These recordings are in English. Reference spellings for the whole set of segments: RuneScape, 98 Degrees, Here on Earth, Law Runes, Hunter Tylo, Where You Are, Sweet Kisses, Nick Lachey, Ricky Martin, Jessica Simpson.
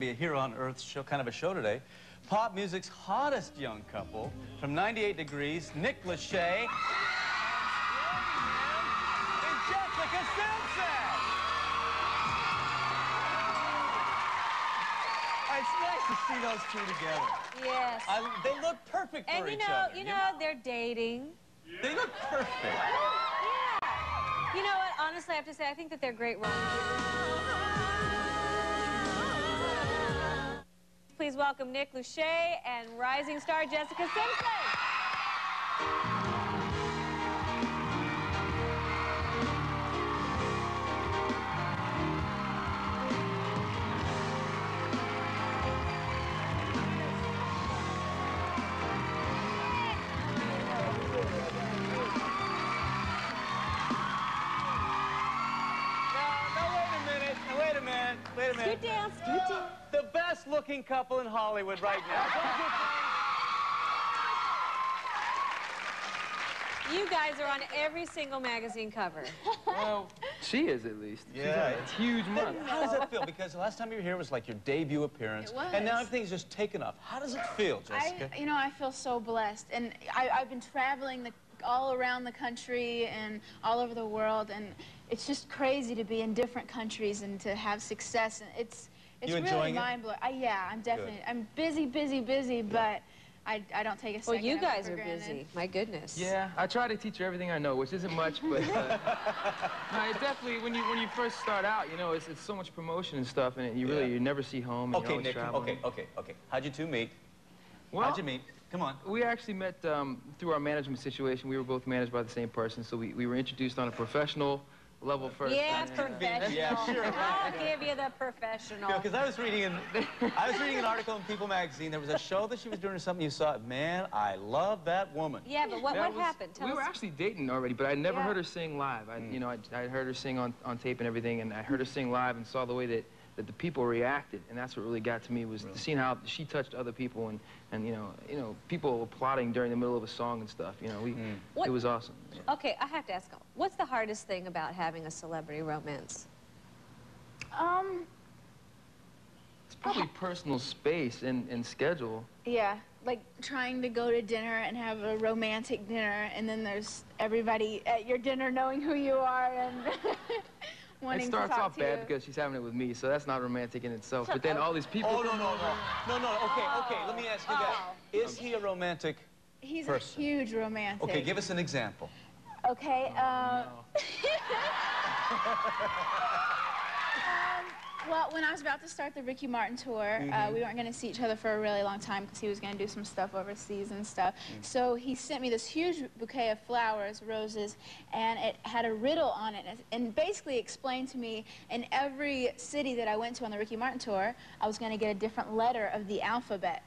Be a Here on Earth show, kind of a show today. Pop music's hottest young couple from 98 Degrees, Nick Lachey and Jessica Simpson. It's nice to see those two together. Yes. They look perfect for each other. And you know, they're dating. Yeah. They look perfect. Yeah. You know what? Honestly, I have to say, I think that they're great roles. Please welcome Nick Lachey and rising star Jessica Simpson. Wait a minute. Scoot down, scoot down. The best looking couple in Hollywood right now. You guys are on every single magazine cover. Well, she is at least. Yeah, it's huge month. How does that feel? Because the last time you were here was like your debut appearance. It was. And now everything's just taken off. How does it feel, Jessica? I feel so blessed. And I've been traveling all around the country and all over the world, and it's just crazy to be in different countries and to have success. And it's really mind-blowing. Yeah, I'm definitely. Good. I'm busy, but I don't take a second. Well, you guys are busy. My goodness. Yeah, I try to teach her everything I know, which isn't much, but no, it definitely when you first start out, it's so much promotion and stuff, and you never see home. And Nick. Okay. How'd you two meet? Well, how'd you meet? Come on. We actually met through our management situation. We were both managed by the same person, so we were introduced on a professional level first. Yeah, professional. Yeah, sure. I'll give you the professional. Because I was reading an article in People magazine. There was a show that she was doing or something. You saw it. Man, I love that woman. Yeah, but what happened? Tell us. We were actually dating already, but I never heard her sing live. I heard her sing on tape and everything, and I heard her sing live and saw the way that the people reacted, and that's what really got to me was seeing how she touched other people, and people applauding during the middle of a song and stuff. It was awesome. Yeah. Okay, I have to ask, what's the hardest thing about having a celebrity romance? It's probably personal space and schedule. Yeah, like trying to go to dinner and have a romantic dinner, and then there's everybody at your dinner knowing who you are and. It starts off bad because she's having it with me, so that's not romantic in itself. But then all these people... Oh, no. Okay, let me ask you that. Is he a romantic person? He's a huge romantic. Okay, give us an example. Okay, well, when I was about to start the Ricky Martin tour, we weren't going to see each other for a really long time because he was going to do some stuff overseas and stuff. So he sent me this huge bouquet of flowers, roses, and it had a riddle on it. And basically explained to me in every city that I went to on the Ricky Martin tour, I was going to get a different letter of the alphabet.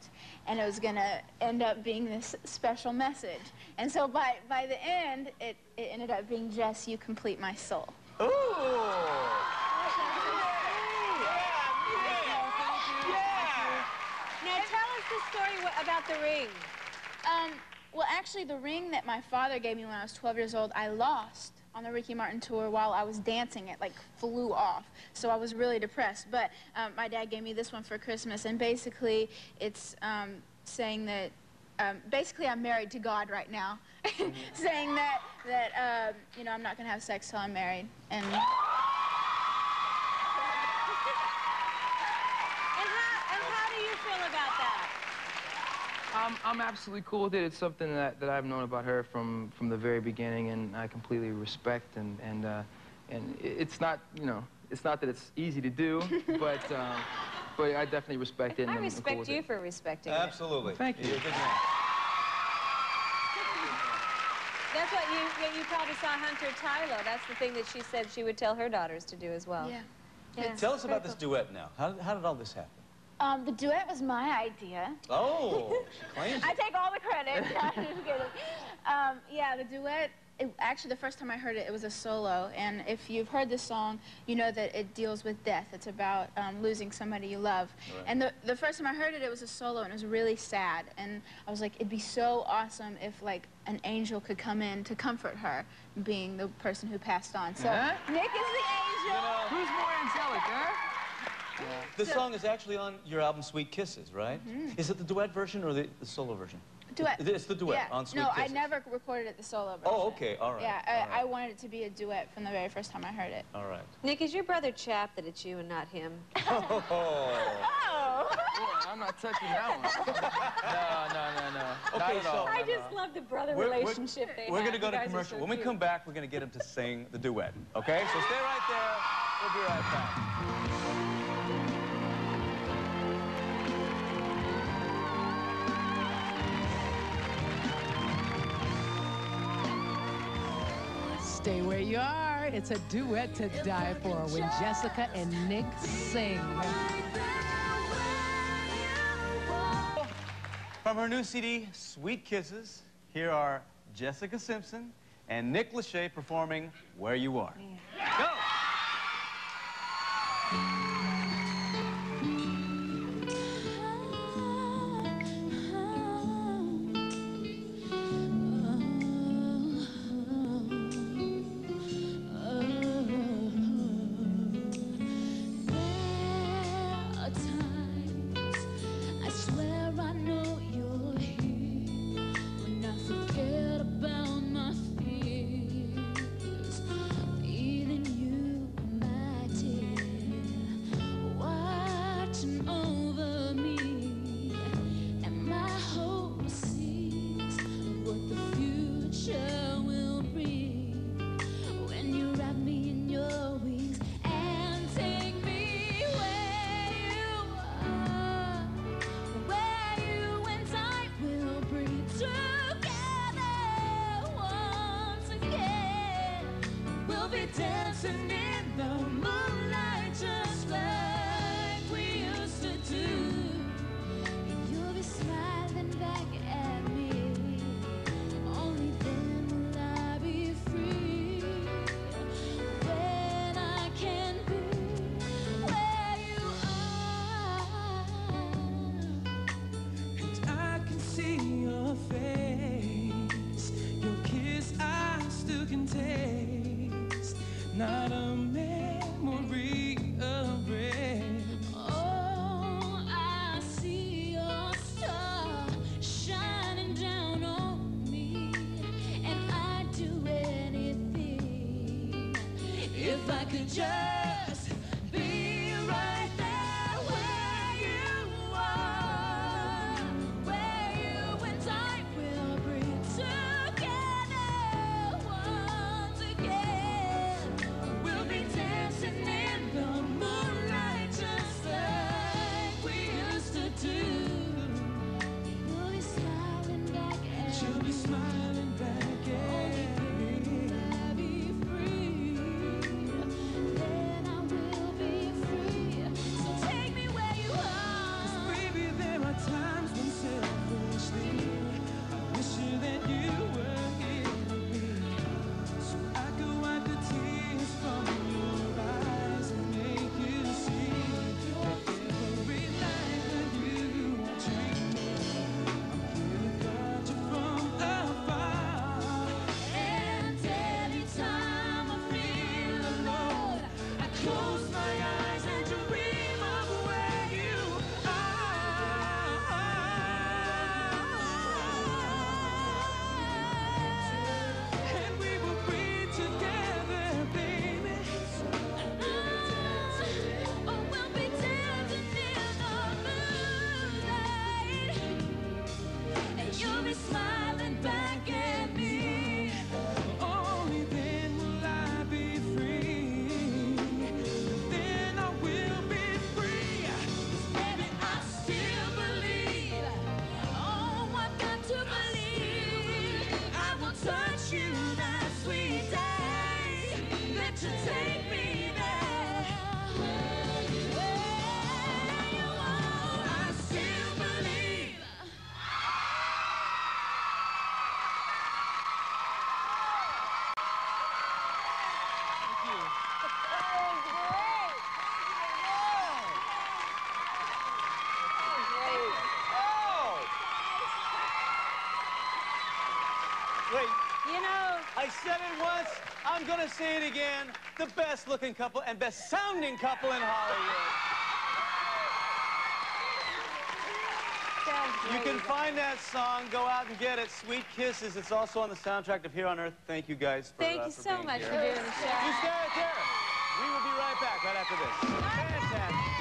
And it was going to end up being this special message. And so by the end, it ended up being, Jess, you complete my soul. Ooh! Story about the ring. Well, actually, the ring that my father gave me when I was 12 years old, I lost on the Ricky Martin tour while I was dancing. It, like, flew off. So I was really depressed. But my dad gave me this one for Christmas, and basically it's saying that... basically, I'm married to God right now, saying that I'm not going to have sex till I'm married. And... I'm absolutely cool with it. It's something that I've known about her from the very beginning, and I completely respect. And it's not that it's easy to do, but I definitely respect it. I respect you for respecting it. Absolutely. Thank you. That's what you probably saw Hunter Tylo. That's the thing that she said she would tell her daughters to do as well. Yeah. Tell us about this duet now. How did all this happen? The duet was my idea. Oh, claims. I take all the credit. No, I'm just kidding. The duet, actually the first time I heard it, it was a solo. And if you've heard this song, you know that it deals with death. It's about losing somebody you love. Right. And the first time I heard it, it was a solo, and it was really sad. And I was like, it'd be so awesome if like an angel could come in to comfort her, being the person who passed on. So Nick is the angel. Who's more angelic, huh? Yeah. This song is actually on your album Sweet Kisses, right? Mm-hmm. Is it the duet version or the solo version? Duet. It's the duet on Sweet Kisses. No, I never recorded it the solo version. Oh, okay, all right. Yeah, I wanted it to be a duet from the very first time I heard it. All right. Nick, is your brother chapped that it's you and not him? Oh! Boy, I'm not touching that one. No, no, no, no. Okay, so I just love the brother relationship they have. We're going to go to commercial. When we come back, we're going to get him to sing the duet. Okay, so stay right there. We'll be right back. Stay where you are. It's a duet to die for when Jessica and Nick sing. From her new CD, Sweet Kisses, here are Jessica Simpson and Nick Lachey performing Where You Are. Yeah. Go! I said it once, I'm gonna say it again. The best looking couple and best sounding couple in Hollywood. You can find that song. Go out and get it. Sweet Kisses. It's also on the soundtrack of Here on Earth. Thank you guys for being here. Thank you so much for doing the show. You stay right there. We will be right back right after this. Fantastic.